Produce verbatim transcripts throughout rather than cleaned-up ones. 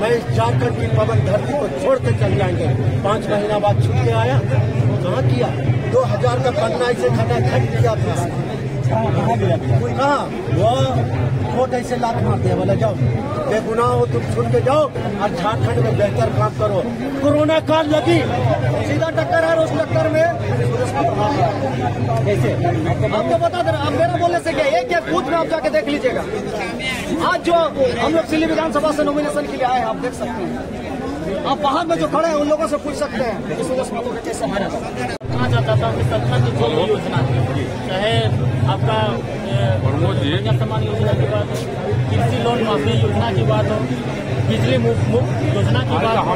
मैं इस झारखंड की पवन धरती को छोड़कर चल जाएंगे। पाँच महीना बाद छुट्टी में आया, कहाँ किया? दो हजार का पन्ना ऐसे खटा खट किया था, कहा वो वोट ऐसे लात मार दिया, बोला जाओ बेगुनाह हो तुम, छुट के जाओ और झारखंड में बेहतर काम करो। कोरोना काल लगी, सीधा टक्कर है, उस टक्कर में ऐसे आपको बता दे रहा, आप मेरा बोलने से क्या, एक क्या बूथ में आप जाके देख लीजिएगा। आज जो हम लोग सिली विधानसभा से नॉमिनेशन के लिए आए, आप देख सकते हैं, आप बाहर में जो खड़े हैं उन लोगों से पूछ सकते हैं इस लोगों का कैसे हमारा कहा जाता था। योजना चाहे आपका सम्मान योजना की बात हो, कृषि लोन माफी योजना की बात हो, बिजली मुफ्त योजना की बात हो,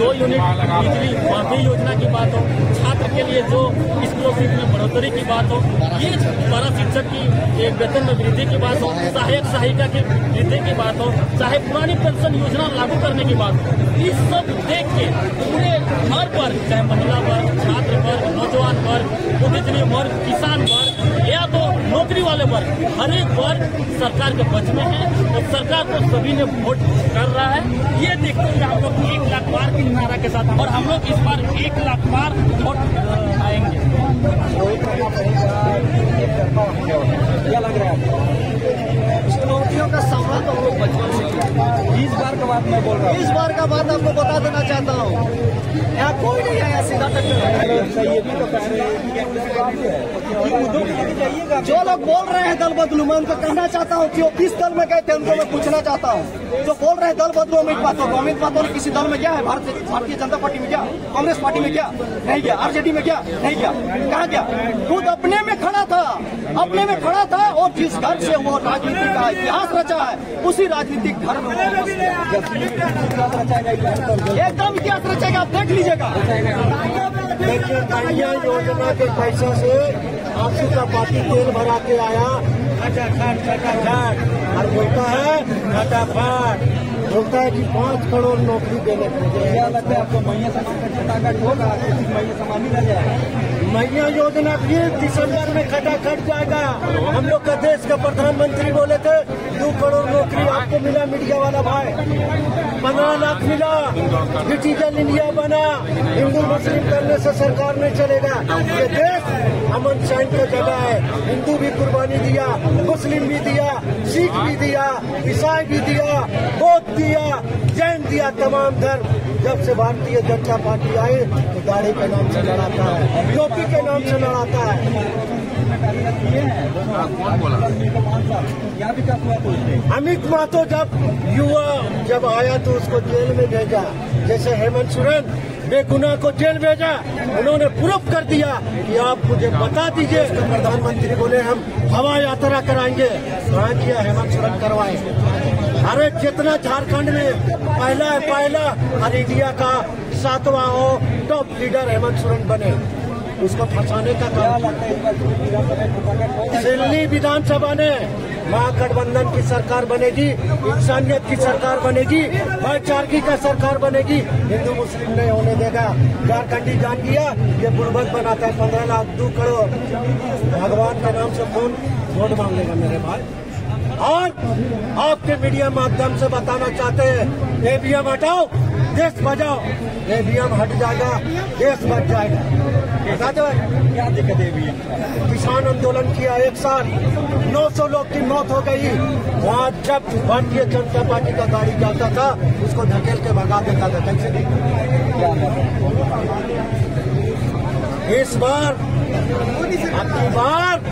दो यूनिट बिजली माफी योजना की बात हो, छात्र के लिए जो स्कूलों में बढ़ोतरी की बात हो, ये द्वारा शिक्षक की वेतन में वृद्धि की बात हो, सहायक सहायिका की वृद्धि की बात हो, चाहे पुरानी पेंशन योजना लागू करने की बात हो, इस सब देख के पूरे हर वर्ग, चाहे महिला वर्ग, छात्र वर्ग, नौजवान वर्ग, बुद्धिजीवी वर्ग, किसान वर्ग या तो नौकरी वाले वर्ग, हर एक वर्ग सरकार के पक्ष में है और सरकार को सभी ने वोट कर रहा है। ये देखते हुए हम लोग एक लाख बार की नारा के साथ और हम लोग इस बार एक लाख बार वोट आएंगे। क्या लग रहा है? चुनौतियों का सामना तो हम लोग बचपन से किया, इस बार का बात मैं बोल रहा हूँ, इस बार का बात आपको बता देना चाहता हूँ, यहाँ कोई नहीं आया सीधा तक। ये भी तो कह रहे हैं जो लोग बोल रहे हैं दल बदलू, मैं उनको कहना चाहता हूँ कि वो किस दल में गए थे, उनको मैं पूछना चाहता हूँ। जो बोल रहे हैं दल बदलू अमित महतो को, अमित महतो ने किसी दल में गया है? भारतीय जनता पार्टी में गया? कांग्रेस पार्टी में गया? नहीं गया। आरजेडी में गया? नहीं गया। कहाँ गया? खुद अपने में खड़ा था, अपने में खड़ा था और जिस घर से वो राजनीति का इतिहास रचा है उसी राजनीतिक घर में एकदम इतिहास रचेगा, आप देख लीजिएगा। देखिए कन्या योजना के पैसों से आपसी का पार्टी तेल भरा के आया, खटाखट खटाखट और बोलता है खटाफट, बोलता है कि पाँच करोड़ नौकरी देने के लिए लगता है आपको। मैया समाज खटाखट होगा, मैया समाज रह जाएगा, मैया योजना भी दिसंबर में खटाखट जाएगा। हम लोग का देश का प्रधानमंत्री बोले थे दो करोड़ नौकरी आपको मिला, मीडिया वाला भाई पंद्रह लाख मिला, डिजिटल इंडिया बना, हिंदू मुस्लिम करने से सरकार नहीं चलेगा। ये देश अमन शांति का जगह है, हिंदू भी कुर्बानी दिया, मुस्लिम भी दिया, सिख भी दिया, ईसाई भी दिया, बौद्ध दिया, जैन दिया, तमाम धर्म। जब से भारतीय जनता पार्टी आए तो दाढ़ी के नाम से लड़ाता है, टोपी के नाम से लड़ाता है। अमित महतो जब युवा जब आया तो उसको जेल में भेजा, जैसे हेमंत सोरेन बेगुनाह को जेल भेजा। उन्होंने प्रूफ कर दिया कि आप मुझे बता दीजिए, प्रधानमंत्री बोले हम हवा यात्रा कराएंगे, कहाँ किया? हेमंत सोरेन करवाए। अरे जितना झारखंड में पहला है पहला और इंडिया का सातवां हो टॉप लीडर हेमंत सोरेन बने, उसको फंसाने का काम। सिली विधानसभा ने महागठबंधन की सरकार बनेगी, इंसानियत की सरकार बनेगी, भाईचारगी का सरकार बनेगी, हिंदू मुस्लिम नहीं होने देगा। झारखंडी जान दिया ये गुर्बत बनाता है, पंद्रह लाख दो करोड़ भगवान के नाम से फोन वोट मांगेगा मेरे भाई। और आपके मीडिया माध्यम से बताना चाहते हैं ईवीएम हटाओ देश बचाओ, ईवीएम हट जाएगा देश बच जाएगा। क्या दिक्कत है? ईवीएम किसान आंदोलन किया, एक साल नौ सौ लोग की मौत हो गई। वहाँ जब भारतीय जनता पार्टी का गाड़ी जाता था उसको धकेल के भगा देता था। कैसे इस बार अपनी बार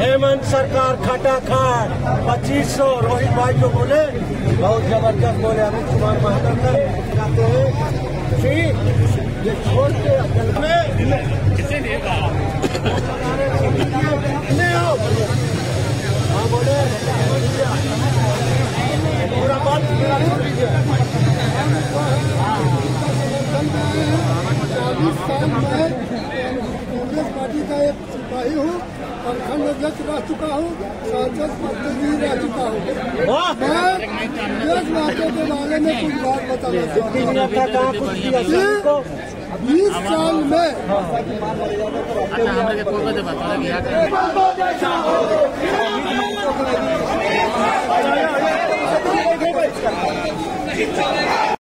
हेमंत सरकार खटाखट पच्चीस सौ रोहित भाई जो बोले बहुत जबरदस्त बोले। अमित कुमार महातो कहते हैं कि ये छोड़ के हाँ बोले पूरा बात छोड़ दीजिए। कांग्रेस पार्टी का एक सिपाही हूँ, प्रखंड अध्यक्ष रह चुका हूँ, सांसद प्रतिनिधि रह चुका हूँ। मैं नाटों के बारे में कुछ बात बताना चाहता हूँ। बीस साल में अच्छा,